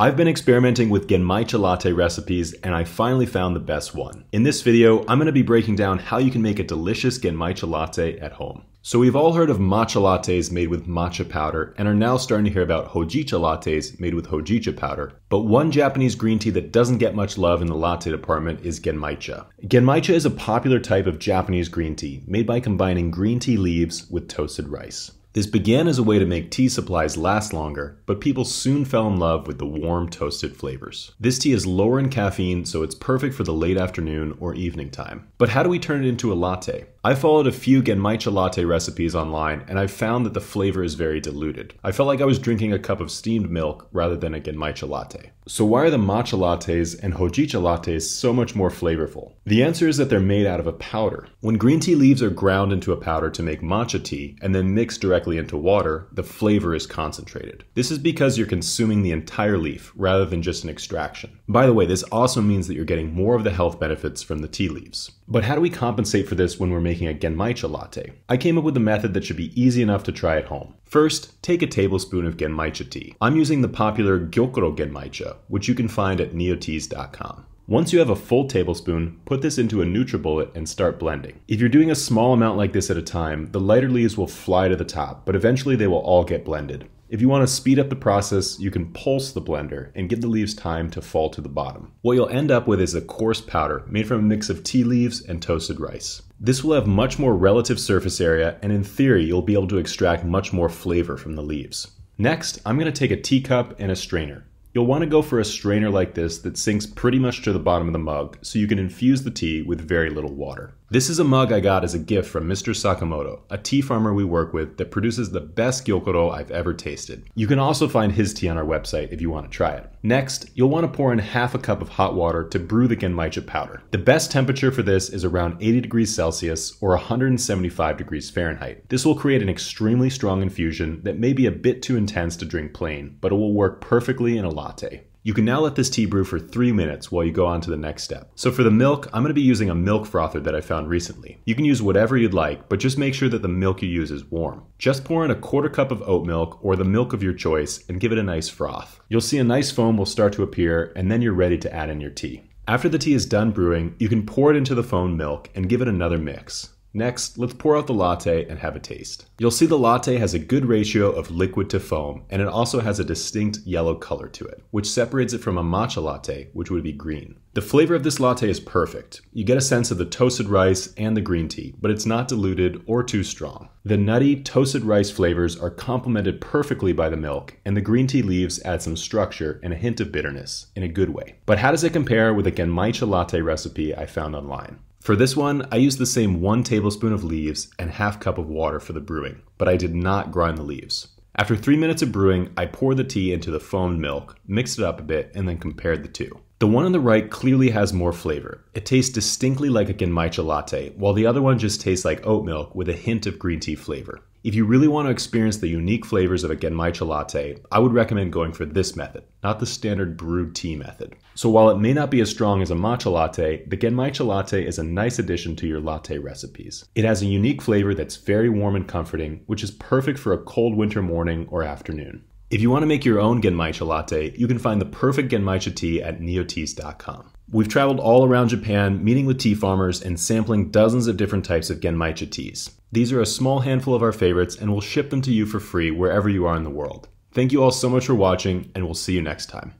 I've been experimenting with genmaicha latte recipes and I finally found the best one. In this video, I'm going to be breaking down how you can make a delicious genmaicha latte at home. So we've all heard of matcha lattes made with matcha powder and are now starting to hear about hojicha lattes made with hojicha powder. But one Japanese green tea that doesn't get much love in the latte department is genmaicha. Genmaicha is a popular type of Japanese green tea made by combining green tea leaves with toasted rice. This began as a way to make tea supplies last longer, but people soon fell in love with the warm toasted flavors. This tea is lower in caffeine, so it's perfect for the late afternoon or evening time. But how do we turn it into a latte? I followed a few genmaicha latte recipes online, and I found that the flavor is very diluted. I felt like I was drinking a cup of steamed milk rather than a genmaicha latte. So why are the matcha lattes and hojicha lattes so much more flavorful? The answer is that they're made out of a powder. When green tea leaves are ground into a powder to make matcha tea and then mixed directly into water, the flavor is concentrated. This is because you're consuming the entire leaf rather than just an extraction. By the way, this also means that you're getting more of the health benefits from the tea leaves. But how do we compensate for this when we're making a genmaicha latte? I came up with a method that should be easy enough to try at home. First, take a tablespoon of genmaicha tea. I'm using the popular gyokuro genmaicha, which you can find at nioteas.com. Once you have a full tablespoon, put this into a NutriBullet and start blending. If you're doing a small amount like this at a time, the lighter leaves will fly to the top, but eventually they will all get blended. If you want to speed up the process, you can pulse the blender and give the leaves time to fall to the bottom. What you'll end up with is a coarse powder made from a mix of tea leaves and toasted rice. This will have much more relative surface area, and in theory, you'll be able to extract much more flavor from the leaves. Next, I'm going to take a teacup and a strainer. You'll want to go for a strainer like this that sinks pretty much to the bottom of the mug, so you can infuse the tea with very little water. This is a mug I got as a gift from Mr. Sakamoto, a tea farmer we work with that produces the best gyokuro I've ever tasted. You can also find his tea on our website if you want to try it. Next, you'll want to pour in half a cup of hot water to brew the genmaicha powder. The best temperature for this is around 80 degrees Celsius or 175 degrees Fahrenheit. This will create an extremely strong infusion that may be a bit too intense to drink plain, but it will work perfectly in a latte. You can now let this tea brew for 3 minutes while you go on to the next step. So for the milk, I'm going to be using a milk frother that I found recently. You can use whatever you'd like, but just make sure that the milk you use is warm. Just pour in a quarter cup of oat milk or the milk of your choice and give it a nice froth. You'll see a nice foam will start to appear, and then you're ready to add in your tea. After the tea is done brewing, you can pour it into the foam milk and give it another mix. Next, let's pour out the latte and have a taste. You'll see the latte has a good ratio of liquid to foam, and it also has a distinct yellow color to it, which separates it from a matcha latte, which would be green. The flavor of this latte is perfect. You get a sense of the toasted rice and the green tea, but it's not diluted or too strong. The nutty, toasted rice flavors are complemented perfectly by the milk, and the green tea leaves add some structure and a hint of bitterness, in a good way. But how does it compare with a genmaicha latte recipe I found online? For this one, I used the same 1 tablespoon of leaves and half cup of water for the brewing, but I did not grind the leaves. After 3 minutes of brewing, I poured the tea into the foamed milk, mixed it up a bit, and then compared the two. The one on the right clearly has more flavor. It tastes distinctly like a genmaicha latte, while the other one just tastes like oat milk with a hint of green tea flavor. If you really want to experience the unique flavors of a genmaicha latte, I would recommend going for this method, not the standard brewed tea method. So while it may not be as strong as a matcha latte, the genmaicha latte is a nice addition to your latte recipes. It has a unique flavor that's very warm and comforting, which is perfect for a cold winter morning or afternoon. If you want to make your own genmaicha latte, you can find the perfect genmaicha tea at nioteas.com. We've traveled all around Japan, meeting with tea farmers and sampling dozens of different types of genmaicha teas. These are a small handful of our favorites, and we'll ship them to you for free wherever you are in the world. Thank you all so much for watching, and we'll see you next time.